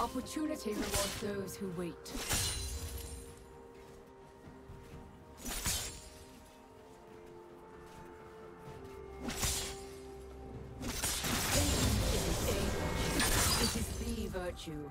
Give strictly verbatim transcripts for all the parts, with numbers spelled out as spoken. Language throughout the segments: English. Opportunity rewards those who wait. Patience is a virtue. It is the virtue.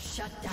Shut down.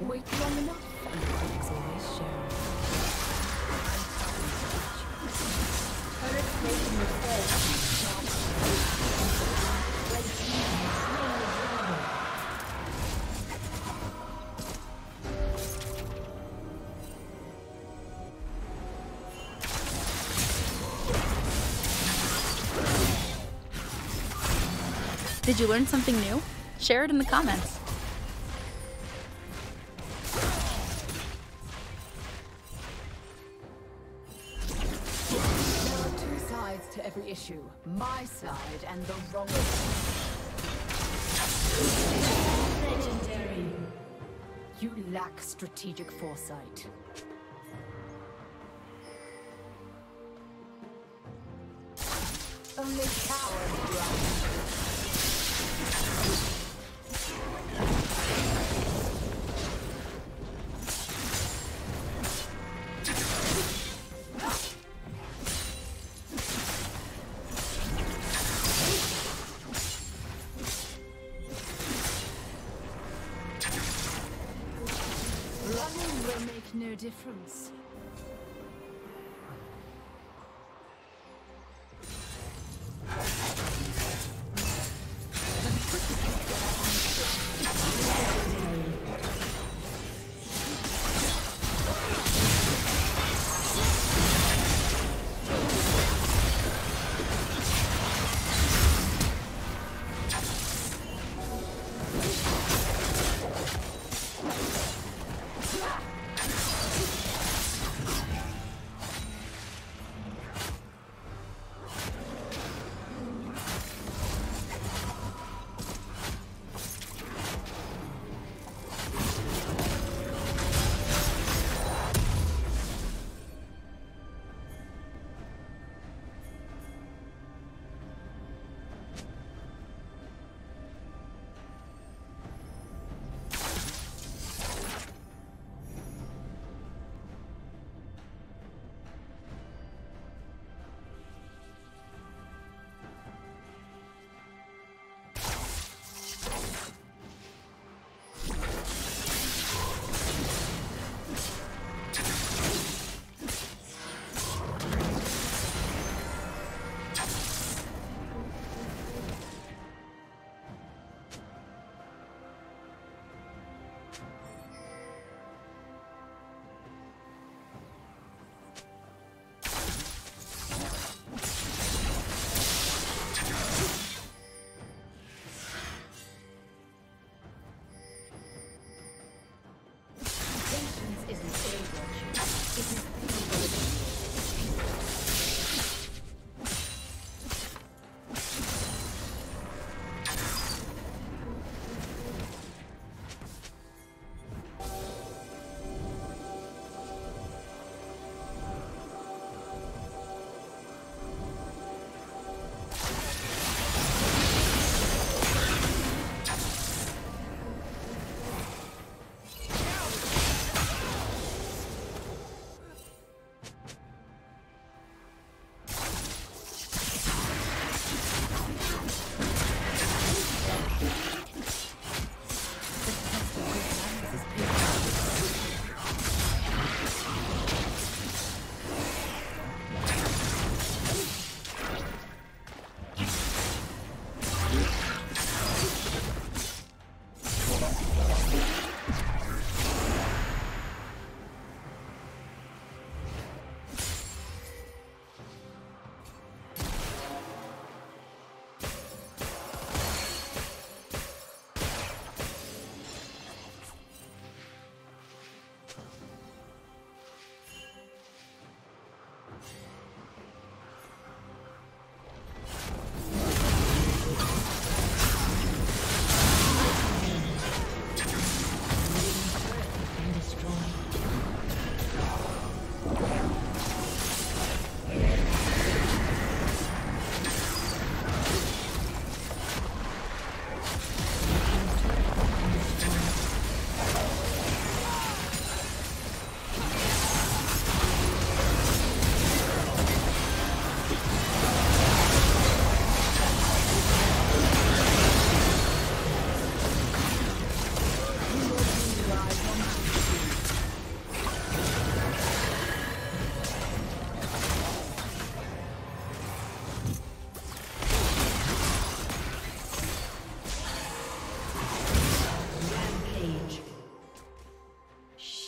Wait long enough. Did you learn something new? Share it in the comments. There are two sides to every issue. My side and the wrong side. Legendary. You lack strategic foresight. Only power. No difference.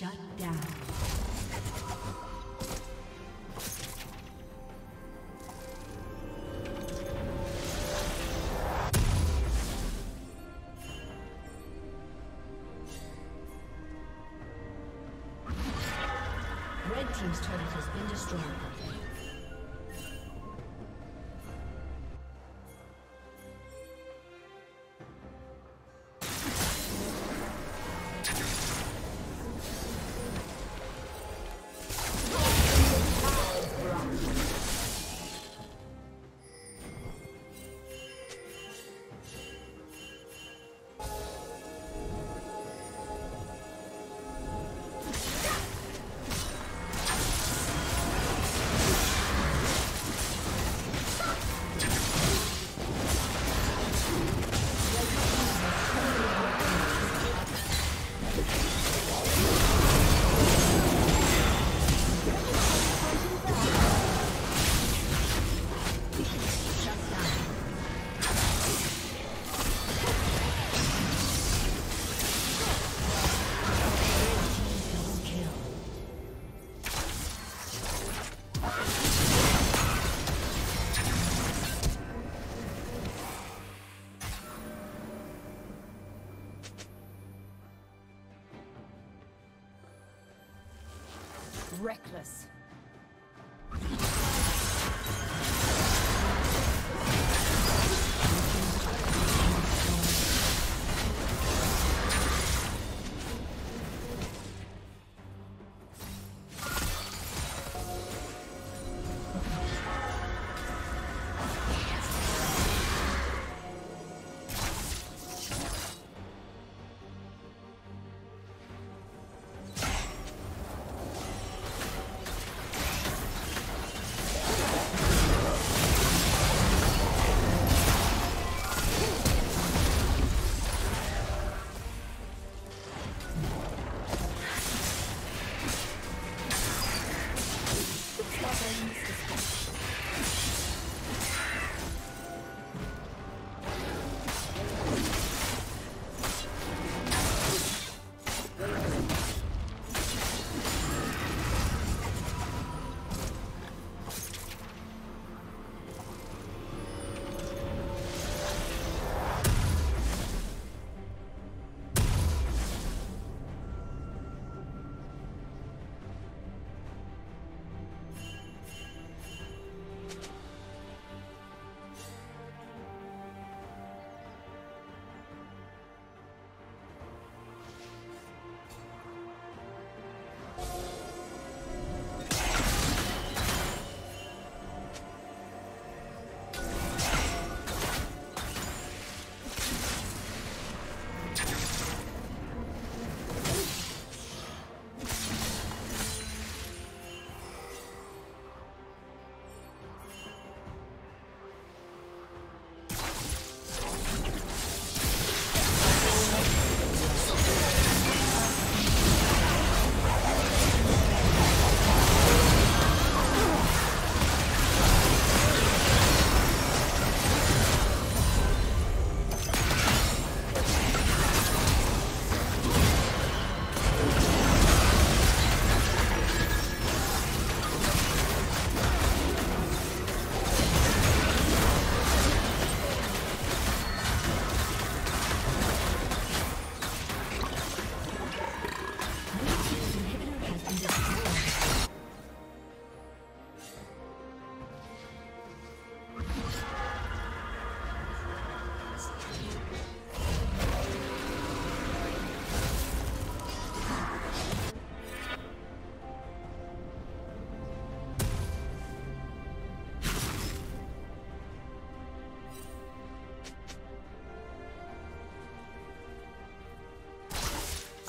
Shut down. Red team's turret has been destroyed. Reckless.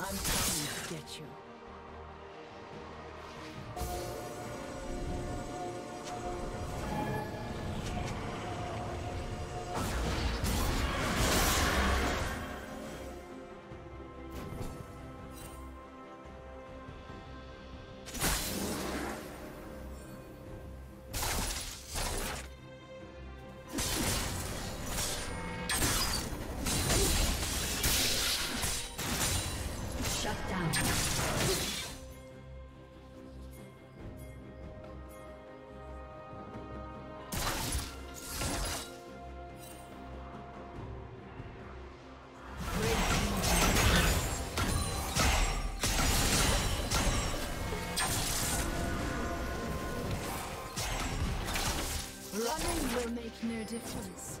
I'm coming to get you. Shut down. will make no difference.